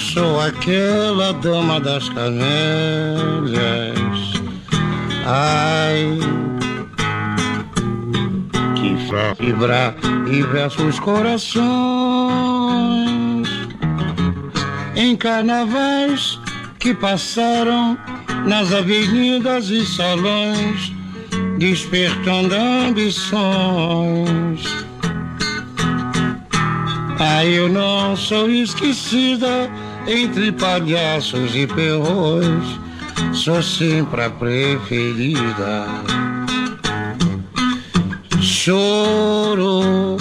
sou aquela dama das camélias. Ai, que faz vibrar diversos corações em carnavais que passaram nas avenidas e salões, despertando ambições. Aí eu não sou esquecida entre palhaços e perros, sou sempre a preferida. Choro,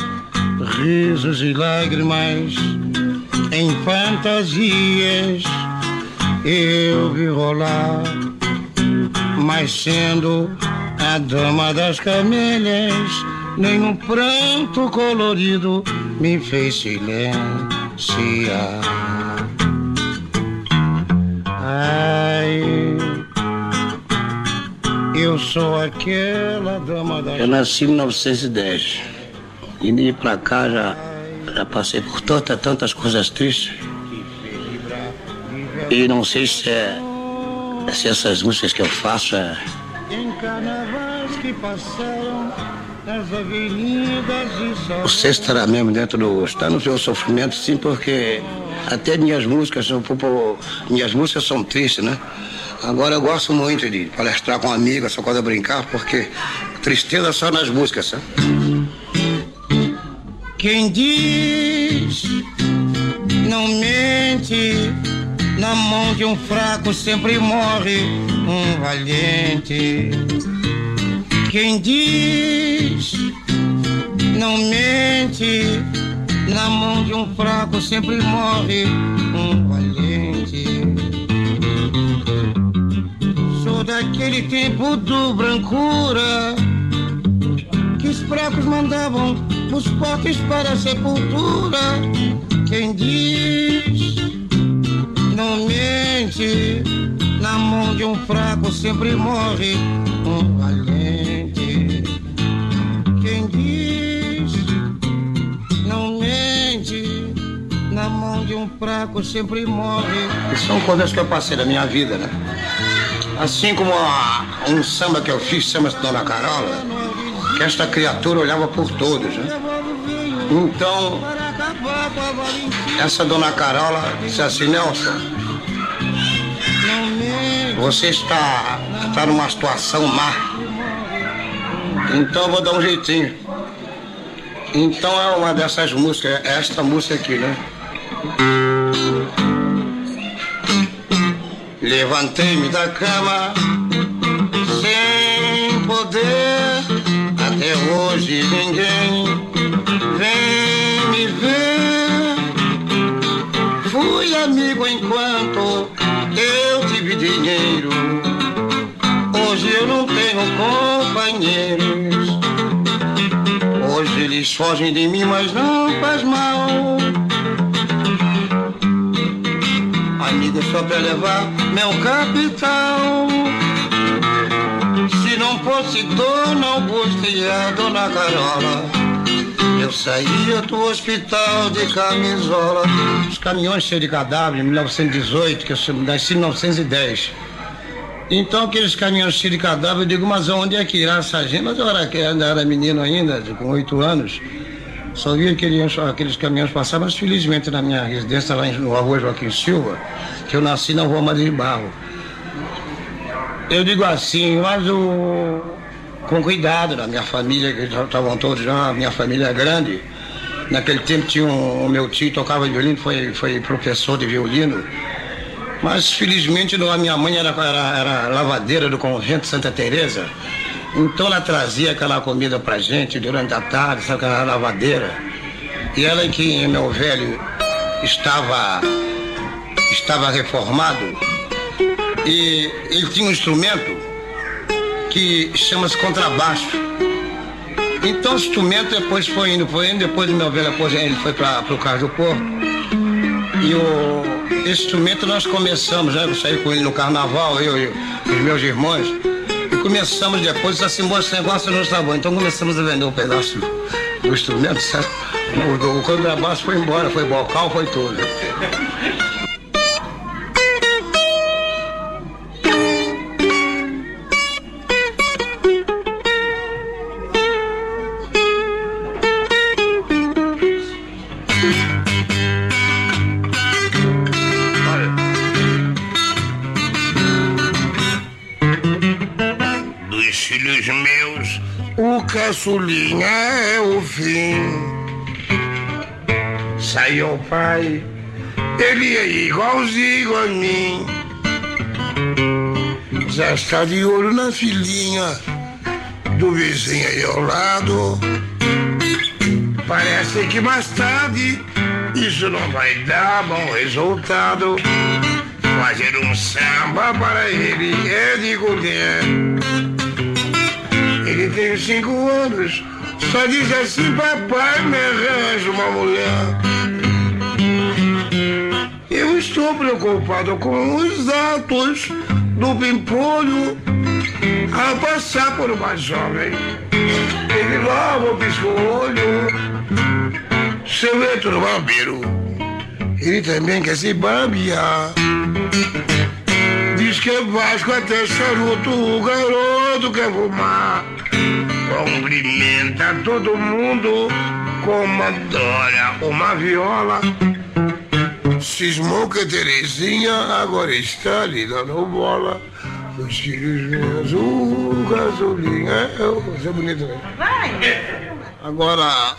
risos e lágrimas em fantasias eu vi rolar, mas sendo a dama das camélias, nem um pranto colorido me fez silenciar. Ai, eu sou aquela dama das... Eu nasci em 1910 e de pra cá já passei por tantas coisas tristes. E não sei se é se essas músicas que eu faço é... O sexto estará mesmo dentro do... Está no seu sofrimento, sim, porque até minhas músicas são tristes, né? Agora eu gosto muito de palestrar com amigos, só coisa brincar, porque tristeza só nas músicas, sabe? Quem diz não mente, na mão de um fraco sempre morre um valente. Quem diz não mente, na mão de um fraco sempre morre um valente. Sou daquele tempo do brancura que os fracos mandavam os fortes para a sepultura. Quem diz não mente, na mão de um fraco sempre morre um valente. Quem diz não mente, na mão de um fraco sempre morre. São coisas que eu passei da minha vida, né? Assim como um samba que eu fiz, samba de Dona Carola, que esta criatura olhava por todos, né? Então, essa Dona Carola disse assim: Nelson, você está numa situação má, então eu vou dar um jeitinho. Então é uma dessas músicas, é esta música aqui, né? Levantei-me da cama sem poder, até hoje ninguém vem me ver. Fui amigo enquanto eu tive dinheiro, hoje eu não tenho companheiros. Hoje eles fogem de mim, mas não faz mal. Amigo só pra levar meu capital. Se não fosse Dona Augusta e a Dona Carola, eu saía do hospital de camisola. Os caminhões cheios de cadáver, em 1918, que eu nasci em 1910. Então, aqueles caminhões cheios de cadáver, eu digo, mas onde é que irá essa gente? Mas eu era menino ainda, com 8 anos. Só via aqueles caminhões passar, mas felizmente na minha residência, lá no Rua Joaquim Silva, que eu nasci na Rua Madre de Barro. Eu digo assim, mas com cuidado, na minha família, que já estavam todos já, minha família é grande. Naquele tempo tinha o meu tio tocava violino, foi professor de violino. Mas felizmente a minha mãe era lavadeira do convento Santa Teresa. Então ela trazia aquela comida pra gente durante a tarde, sabe, aquela lavadeira. E ela que meu velho estava reformado, e ele tinha um instrumento que chama-se contrabaixo. Então o instrumento depois foi indo, depois do meu velho ele foi para o carro do corpo. E esse instrumento nós começamos, né? Eu saí com ele no carnaval, eu e os meus irmãos, e começamos depois, assim, esse negócio não está bom. Então começamos a vender um pedaço do instrumento, certo? O contrabaixo foi embora, foi bocal, foi tudo. filhos meus, o caçulinha é o fim. Saiu o pai, ele é igualzinho a mim. Já está de olho na filhinha do vizinho aí ao lado. Parece que mais tarde isso não vai dar bom resultado. Fazer um samba para ele é de colher. Ele tem 5 anos, só diz assim: papai, me arranja uma mulher. Eu estou preocupado com os atos do pimpolho ao passar por uma jovem. Ele logo pisca o olho. Se eu entro no barbeiro, ele também quer se babear. Diz que é Vasco até charuto, o garoto quer fumar. Cumprimenta todo mundo como adora uma viola. Cismou que Terezinha agora está lhe dando bola. Os filhos meus, o gasolinha. Isso é bonito, né? Agora,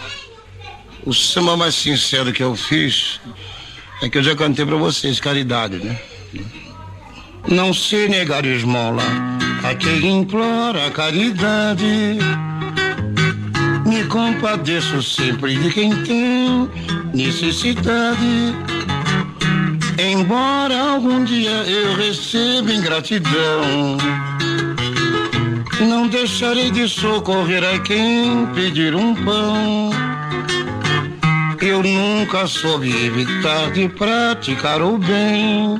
o samba mais sincero que eu fiz é que eu já cantei pra vocês, caridade, né? Não se negar esmola a quem implora caridade. Me compadeço sempre de quem tem necessidade. Embora algum dia eu receba ingratidão, não deixarei de socorrer a quem pedir um pão. Eu nunca soube evitar de praticar o bem,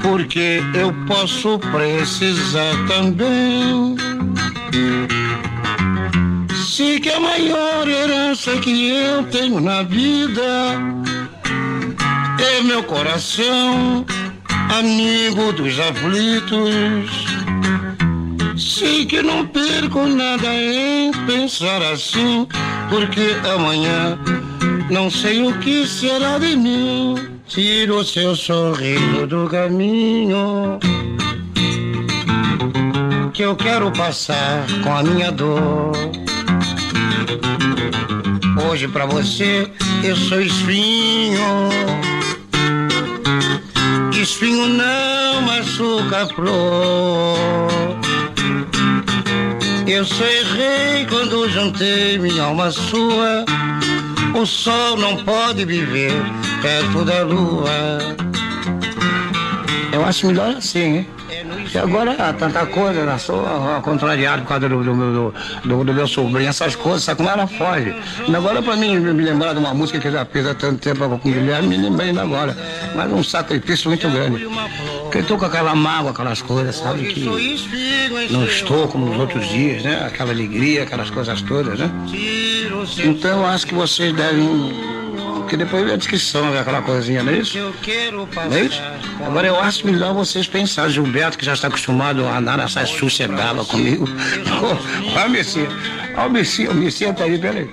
porque eu posso precisar também. Sei que a maior herança que eu tenho na vida é meu coração, amigo dos aflitos. Sei que não perco nada em pensar assim, porque amanhã não sei o que será de mim. Tira o seu sorriso do caminho que eu quero passar com a minha dor. Hoje pra você eu sou espinho. Espinho não machuca a flor. Eu só errei quando juntei minha alma sua. O sol não pode viver perto da lua. Eu acho melhor assim, hein? Porque agora tanta coisa, eu sou contrariado por causa do meu sobrinho, essas coisas, sabe como ela foge. Agora pra mim me lembrar de uma música que eu já fiz há tanto tempo com o Guilherme, me lembrei ainda agora. Mas um sacrifício muito grande. Porque eu tô com aquela mágoa, aquelas coisas, sabe? Que não estou como nos outros dias, né? Aquela alegria, aquelas coisas todas, né? Então eu acho que vocês devem... Porque depois vem a descrição, aquela coisinha, não é isso? Não é isso? Agora eu acho melhor vocês pensarem. Gilberto, que já está acostumado a andar nessa sossegada comigo. Olha o Messinha. Olha o Messinha tá aí, peraí.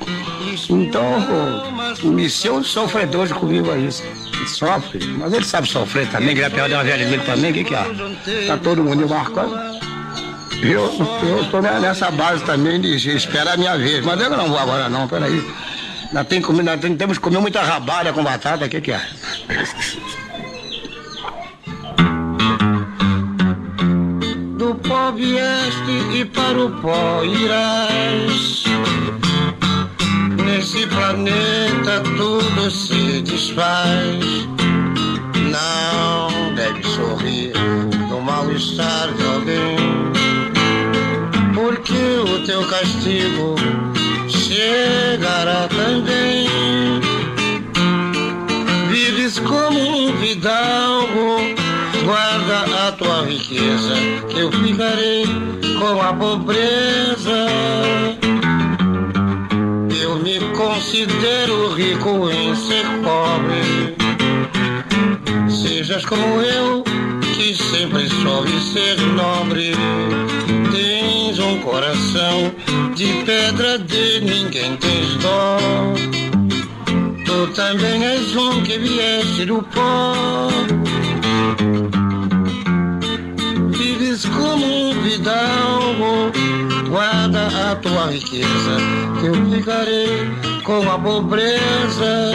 Então, o Messinha é um sofredor comigo aí. Ele sofre, mas ele sabe sofrer também, que já perdeu uma velha dele também. O que é? Tá todo mundo embarcando. Eu estou nessa base também de esperar a minha vez. Mas eu não vou agora não, peraí. Nós temos que comer muita rabada com batata, o que é? Do pó vieste e para o pó irás. Nesse planeta tudo se desfaz. Não deve sorrir do mal-estar de alguém, porque o teu castigo chegará também. Vives como um fidalgo, guarda a tua riqueza, que eu ficarei com a pobreza. Eu me considero rico em ser pobre. Sejas como eu, que sempre soube ser nobre. Tens um coração de pedra, de ninguém tens dó. Tu também és um que vieste do pó. Vives como um fidalgo, guarda a tua riqueza, que eu ficarei com a pobreza.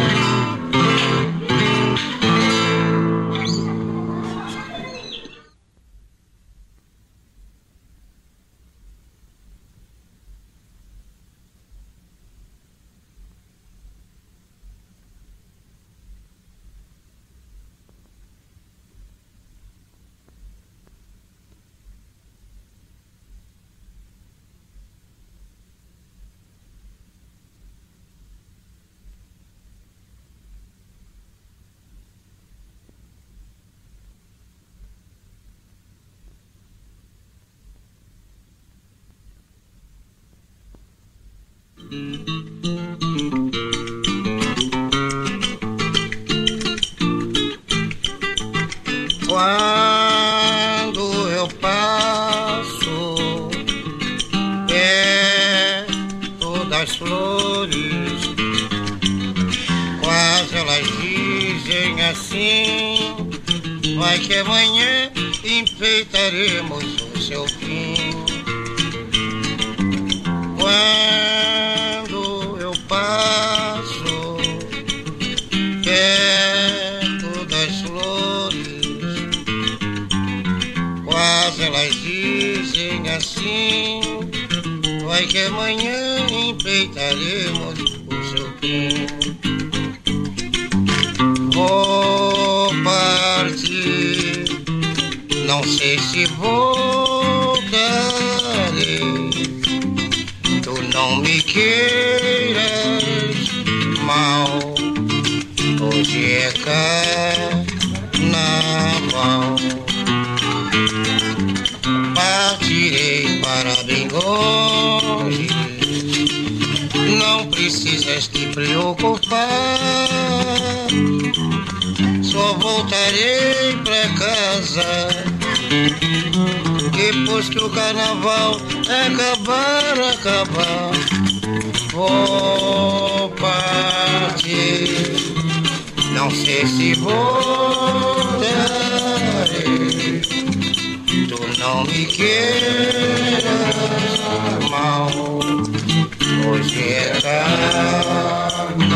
Quando eu passo perto das flores, quase elas dizem assim: vai que amanhã enfeitaremos o seu fim. Quando eu passo perto das flores, quase elas dizem assim: vai que amanhã enfeitaremos o seu fim. Vou partir, não sei se voltarei. Não me queiras mal, hoje é carnaval. Partirei para bem longe, não precisas te preocupar. Só voltarei pra casa depois que o carnaval acabar. Vou partir, não sei se voltarei. Tu não me queiras mal, hoje é tarde.